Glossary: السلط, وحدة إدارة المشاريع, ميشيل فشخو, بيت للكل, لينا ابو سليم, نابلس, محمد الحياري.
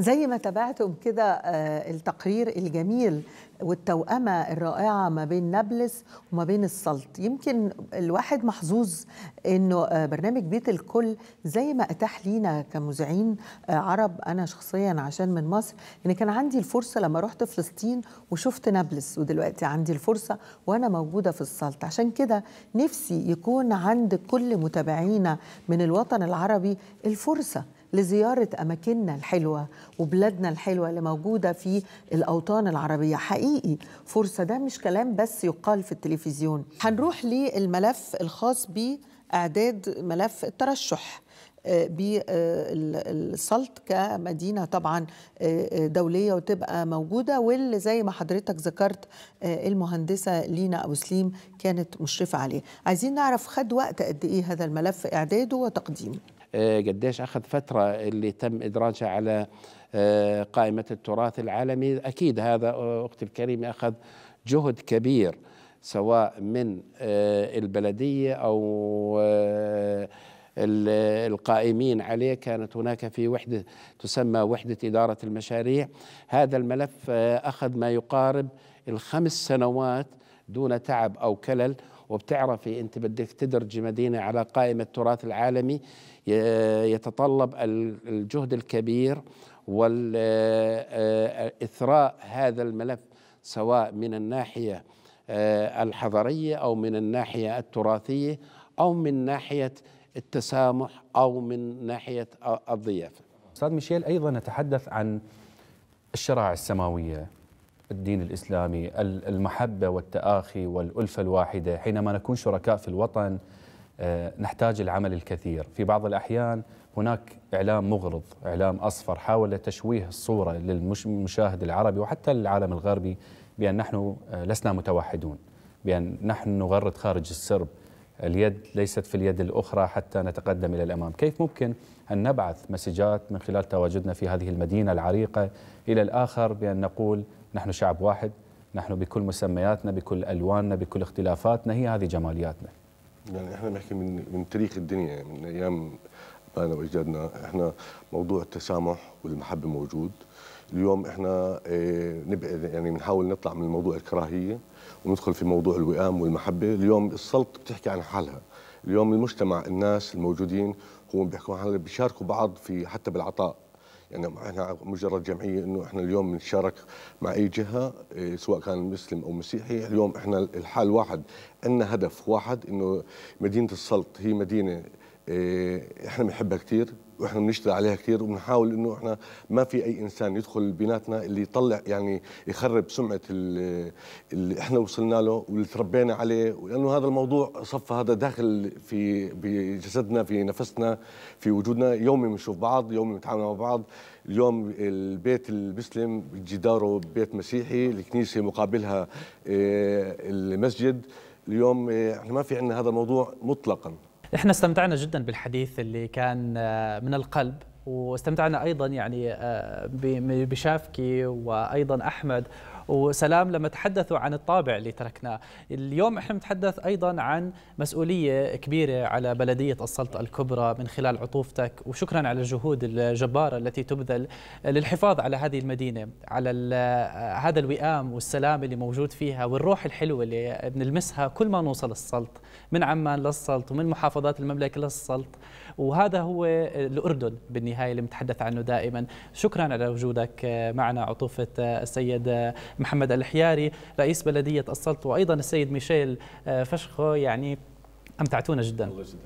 زي ما تابعتم كده التقرير الجميل والتوأمة الرائعة ما بين نابلس وما بين السلط. يمكن الواحد محظوظ أنه برنامج بيت الكل زي ما أتاح لينا كمذيعين عرب، أنا شخصيا عشان من مصر، أن كان عندي الفرصة لما رحت فلسطين وشفت نابلس، ودلوقتي عندي الفرصة وأنا موجودة في السلط. عشان كده نفسي يكون عند كل متابعينا من الوطن العربي الفرصة لزيارة أماكننا الحلوة وبلادنا الحلوة اللي موجودة في الأوطان العربية. حقيقي فرصة، ده مش كلام بس يقال في التلفزيون. هنروح للملف الخاص بإعداد ملف الترشح بالسلط كمدينة طبعا دولية وتبقى موجودة، واللي زي ما حضرتك ذكرت المهندسة لينا ابو سليم كانت مشرفة عليه. عايزين نعرف خد وقت قد ايه هذا الملف اعداده وتقديمه؟ قديش أخذ فترة اللي تم إدراجها على قائمة التراث العالمي؟ أكيد هذا أختي الكريمة أخذ جهد كبير، سواء من البلدية أو القائمين عليه. كانت هناك في وحدة تسمى وحدة إدارة المشاريع، هذا الملف أخذ ما يقارب 5 سنوات دون تعب أو كلل. وبتعرفي أنت بدك تدرج مدينة على قائمة التراث العالمي يتطلب الجهد الكبير والإثراء هذا الملف، سواء من الناحية الحضرية أو من الناحية التراثية أو من ناحية التسامح أو من ناحية الضيافة. أستاذ ميشيل، أيضا نتحدث عن الشرائع السماوية، الدين الإسلامي، المحبة والتآخي والألفة الواحدة. حينما نكون شركاء في الوطن نحتاج العمل الكثير. في بعض الأحيان هناك إعلام مغرض، إعلام أصفر حاول تشويه الصورة للمشاهد العربي وحتى للعالم الغربي بأن نحن لسنا متوحدون، بأن نحن نغرد خارج السرب، اليد ليست في اليد الأخرى حتى نتقدم إلى الأمام. كيف ممكن أن نبعث مسجات من خلال تواجدنا في هذه المدينة العريقة إلى الآخر بأن نقول نحن شعب واحد، نحن بكل مسمياتنا، بكل ألواننا، بكل اختلافاتنا، هي هذه جمالياتنا. يعني احنا بنحكي من تاريخ الدنيا، من ايام ابانا واجدادنا، احنا موضوع التسامح والمحبه موجود. اليوم احنا نبعد، يعني بنحاول نطلع من موضوع الكراهيه وندخل في موضوع الوئام والمحبه. اليوم السلط بتحكي عن حالها، اليوم المجتمع الناس الموجودين هو بيحكوا عن حالهم، بيشاركوا بعض في حتى بالعطاء. يعني احنا مجرد جمعيه انه احنا اليوم بنشارك مع اي جهه سواء كان مسلم او مسيحي، اليوم احنا الحال واحد، عندنا هدف واحد انه مدينه السلط هي مدينه احنا بنحبها كثير واحنا بنشتغل عليها كثير، وبنحاول انه احنا ما في اي انسان يدخل بيناتنا اللي يطلع يعني يخرب سمعه اللي احنا وصلنا له واللي تربينا عليه، لانه هذا الموضوع صفى هذا داخل في بجسدنا، في نفسنا، في وجودنا. يومي بنشوف بعض، يومي بنتعامل مع بعض. اليوم البيت المسلم جداره بيت مسيحي، الكنيسه مقابلها المسجد. اليوم احنا ما في عندنا هذا الموضوع مطلقا. احنا استمتعنا جدا بالحديث اللي كان من القلب، واستمتعنا ايضا يعني بشافكي وايضا احمد وسلام لما تحدثوا عن الطابع اللي تركناه. اليوم احنا نتحدث ايضا عن مسؤوليه كبيره على بلديه السلط الكبرى من خلال عطوفتك، وشكرا على الجهود الجباره التي تبذل للحفاظ على هذه المدينه، على هذا الوئام والسلام اللي موجود فيها، والروح الحلوه اللي بنلمسها كل ما نوصل السلط، من عمان للسلط ومن محافظات المملكه للسلط، وهذا هو الاردن بالنهايه اللي نتحدث عنه دائما. شكرا على وجودك معنا عطوفه السيد محمد الحياري رئيس بلدية السلط، وأيضا السيد ميشيل فشخو، يعني أمتعتونا جدا.